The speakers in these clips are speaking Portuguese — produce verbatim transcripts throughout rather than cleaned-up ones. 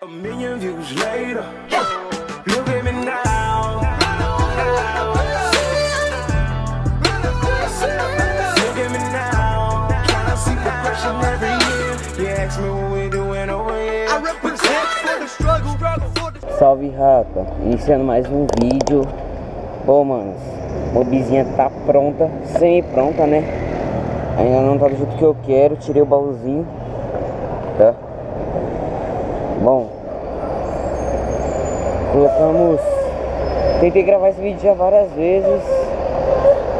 A million views later, look at me now. Look at me now. Trying to see progression every year. You ask me what we doing over here. I represent for the struggle. Salve, rapa, iniciando mais um vídeo. Pô, mano, mobizinha tá pronta, semi pronta, né? Ainda não tá do jeito que eu quero. Tirei o baúzinho, tá? Bom, colocamos, tentei gravar esse vídeo já várias vezes,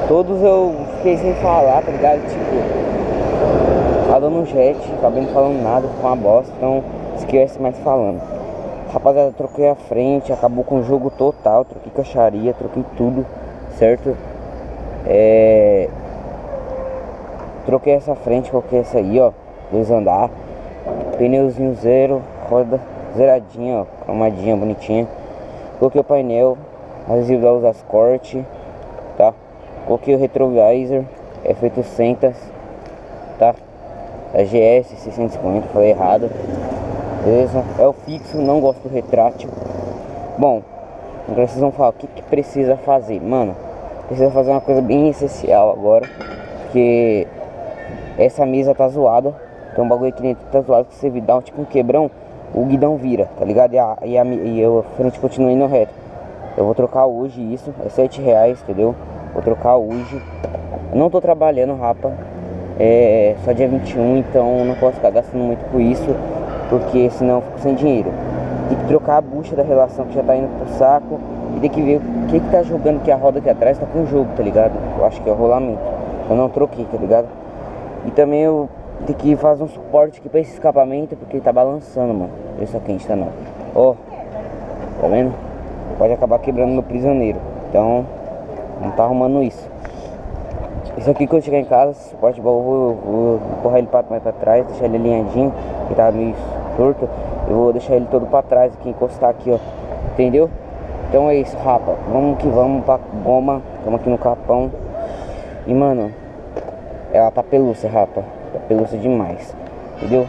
todos eu fiquei sem falar, tá ligado? Tipo, falando jet, acabei não falando nada, ficou uma bosta, então esquece mais falando. Rapaziada, troquei a frente, acabou com o jogo total, troquei caixaria, troquei tudo, certo? É... Troquei essa frente, coloquei essa aí, ó, dois andar, pneuzinho zero, roda zeradinha, ó, cromadinha, bonitinha. Coloquei o painel, adesivo das corte, tá? Coloquei o retrovisor, efeito Sentas, tá? A G S seiscentos e cinquenta, falei errado. Beleza? É o fixo, não gosto do retrátil. Bom, agora vocês vão falar o que, que precisa fazer. Mano, precisa fazer uma coisa bem essencial agora, porque essa mesa tá zoada. Tem um bagulho aqui dentro tá zoado que você dá um tipo um quebrão, o guidão vira, tá ligado? E, a, e, a, e eu, a frente continua indo reto. Eu vou trocar hoje isso, é sete reais, entendeu? Vou trocar hoje. Eu não tô trabalhando, rapa. É só dia vinte e um, então não posso ficar gastando muito com isso, porque senão eu fico sem dinheiro. Tem que trocar a bucha da relação que já tá indo pro saco. E tem que ver o que que tá jogando, que a roda aqui atrás tá com o jogo, tá ligado? Eu acho que é o rolamento. Eu não troquei, tá ligado? E também eu... tem que fazer um suporte aqui pra esse escapamento, porque ele tá balançando, mano. Isso aqui a gente tá não. Ó, oh, tá vendo? Pode acabar quebrando meu prisioneiro. Então, não tá arrumando isso. Isso aqui, quando eu chegar em casa, esse suporte baú, eu vou, vou empurrar ele pra, mais pra trás, deixar ele alinhadinho, que tá meio torto. Eu vou deixar ele todo pra trás aqui, encostar aqui, ó. Entendeu? Então é isso, rapa. Vamos que vamos pra goma. Estamos aqui no capão. E, mano, ela tá pelúcia, rapa. Tá pelúcia demais, entendeu?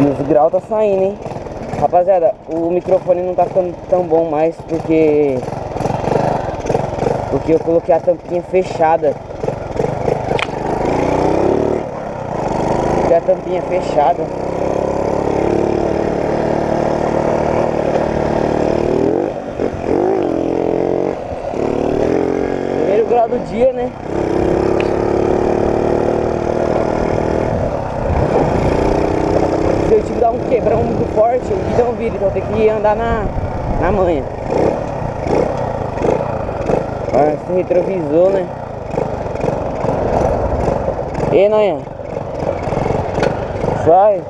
E os graus tá saindo, hein? Rapaziada, o microfone não tá ficando tão bom mais porque... porque eu coloquei a tampinha fechada. Coloquei a tampinha fechada. Primeiro grau do dia, né? Se eu tipo dar um quebrão muito forte, o guidão vira, então tem que andar na, na manha. Olha, se retrovisou, né? E Nanha? Sai!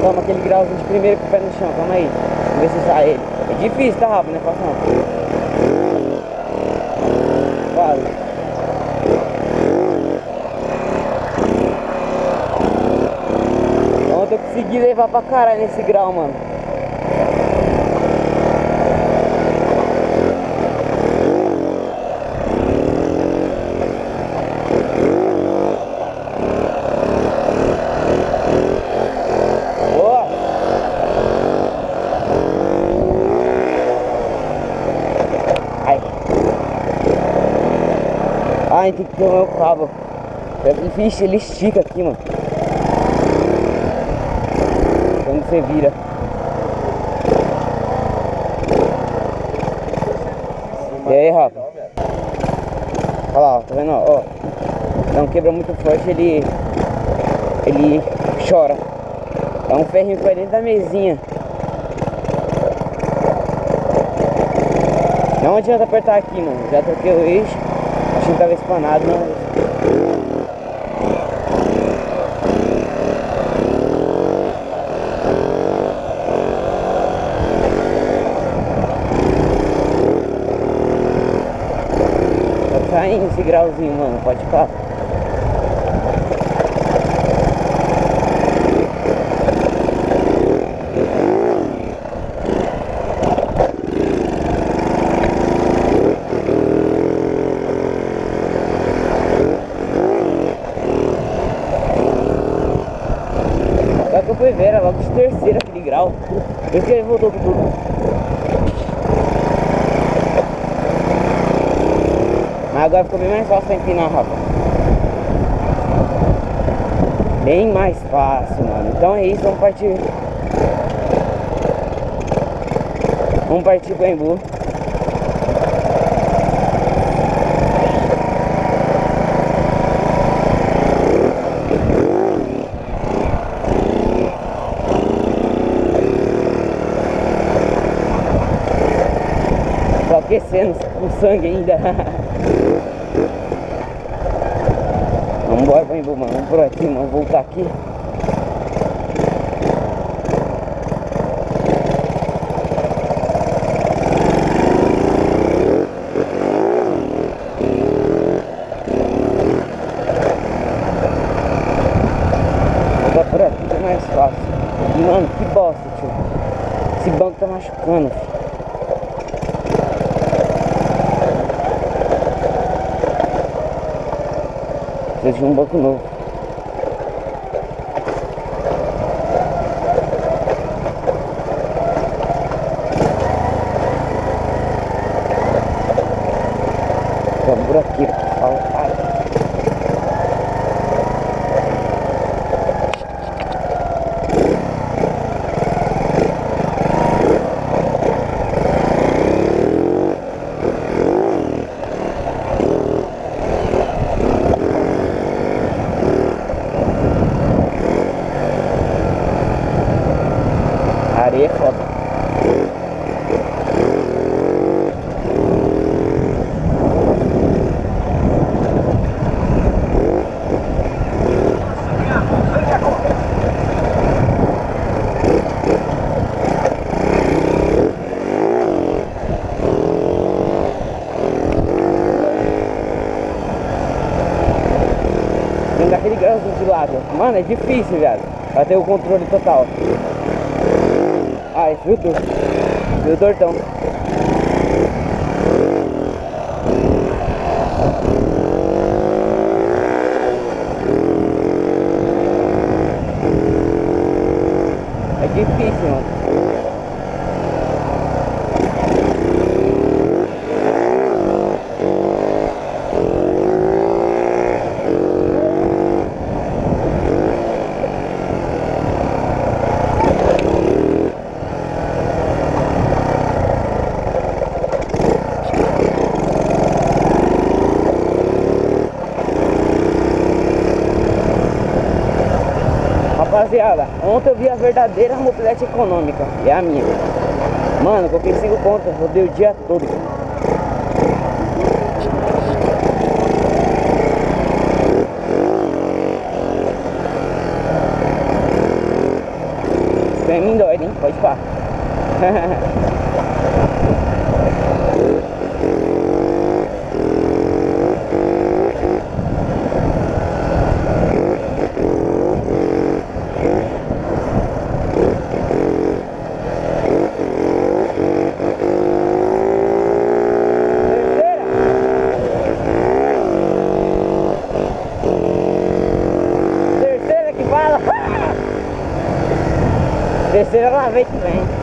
Toma aquele grauzinho de primeiro com o pé no chão, calma aí. Vamos ver se sai ele. É difícil, tá rápido, né? Passando. Quase. Eu consegui levar pra caralho nesse grau, mano. Boa! Ai! Ai, tem que tomar o cabo. Vixe, ele estica aqui, mano. Você vira. E aí, rapa? Olha lá, tá vendo? Ó, não quebra muito forte, ele ele chora. É um ferrinho pra dentro da mesinha. Não adianta apertar aqui, mano. Já troquei o eixo. Achei que tava espanado, não. Esse grauzinho, mano, pode ficar. foi ver, era logo de terceiro aquele grau. Por isso que ele voltou com tudo. Mas agora ficou bem mais fácil pra empinar, rapaz. Bem mais fácil, mano. Então é isso, vamos partir. Vamos partir pro Embu. Só aquecendo o sangue ainda. Vambora, vai embora, mano. Vamos por aqui, mano. Voltar aqui. Agora por aqui tá mais fácil. E, mano, que bosta, tio. Esse banco tá machucando, filho. De um banco novo. Só por aqui, fala, fala. Areia é foda. Tem daquele grauzinho de lado. Mano, é difícil, velho. Pra ter o controle total. Ai, viu tudo, viu o tortão. É difícil, mano. Rapaziada, ontem eu vi a verdadeira mobilete econômica. É a minha. Mano, coloquei cinco contas, rodei o dia todo. Tem mim dói, hein? Pode pá. Terceira lá vem que vem.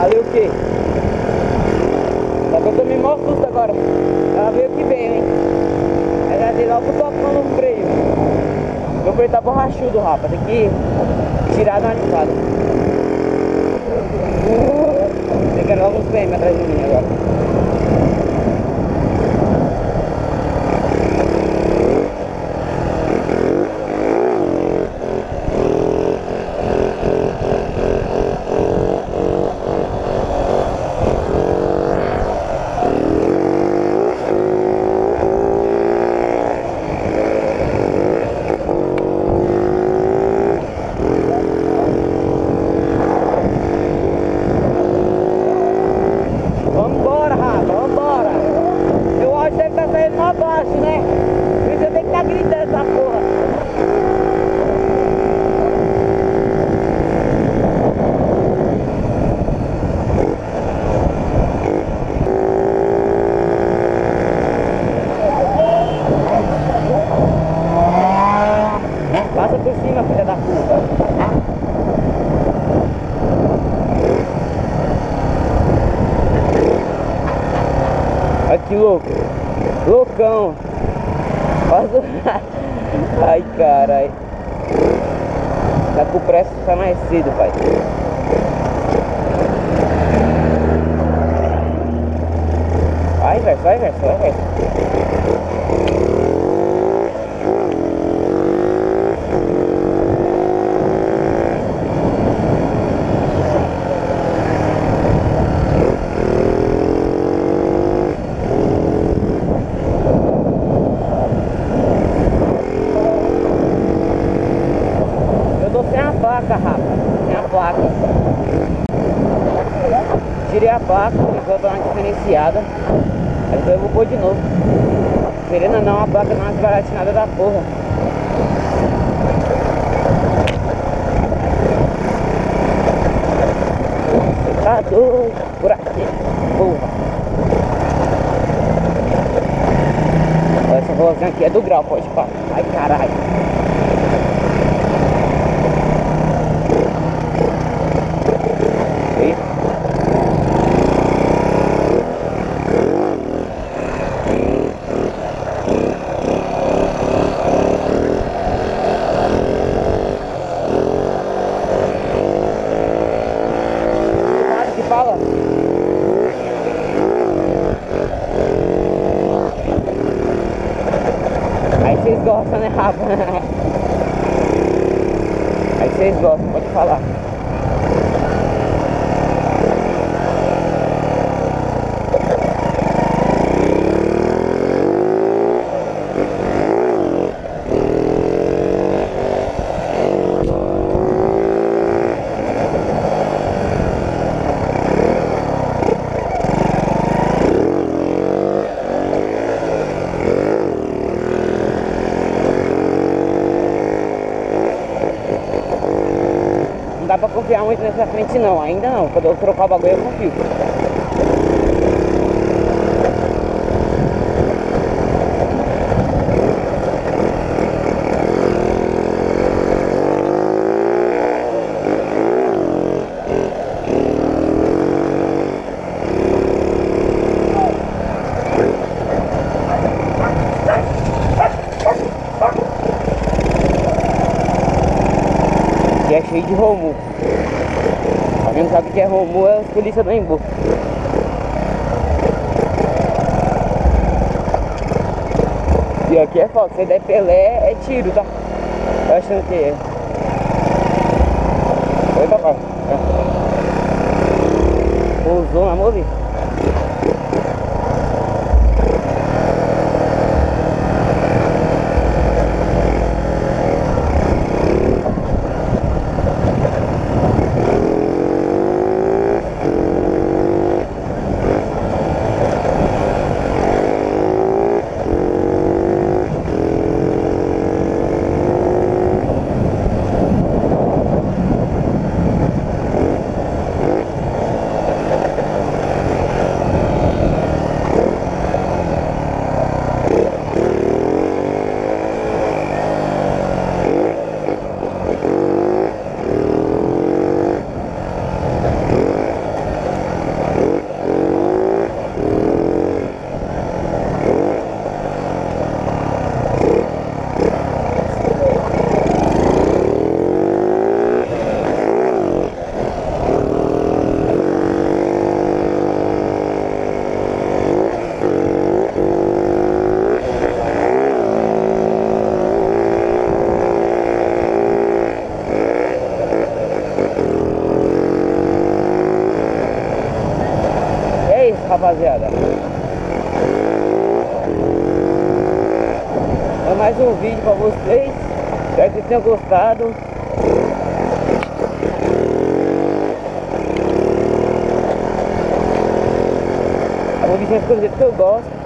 Valeu o quê? Só que eu tomei mó susto agora. Ela veio que veio, hein? Ela deu logo o topão no freio. Meu freio tá borrachudo, rapaz. Tem que tirar da animada. Tem que logo uns P M atrás de mim agora. que louco. Loucão. Ai, caralho. Tá com pressa, tá mais cedo, pai. Vai, velho, vai, velho, vai, velho. Eu tô sem a placa, rapaz. Sem a placa. Tirei a placa, porque eu tô na diferenciada. Então eu vou pôr de novo. Querendo ou não, a placa não é desbaratinada da porra. Você tá doido por aqui, porra. Essa rolazinha aqui é do grau, pode pá. Ai, caralho. Gosta, né, rapa? Aí vocês gostam, pode falar. Não dá pra confiar muito nessa frente não, ainda não. Quando eu trocar o bagulho eu confio. É cheio de Romu. Alguém não sabe o que é Romu, é a polícia do Embu. E aqui é falta, se der Pelé é tiro, tá? Tô achando que é. Oi, papai. Pousou na movi. Rapaziada, é mais um vídeo pra vocês. Espero que vocês tenham gostado. A música é uma coisa que eu gosto.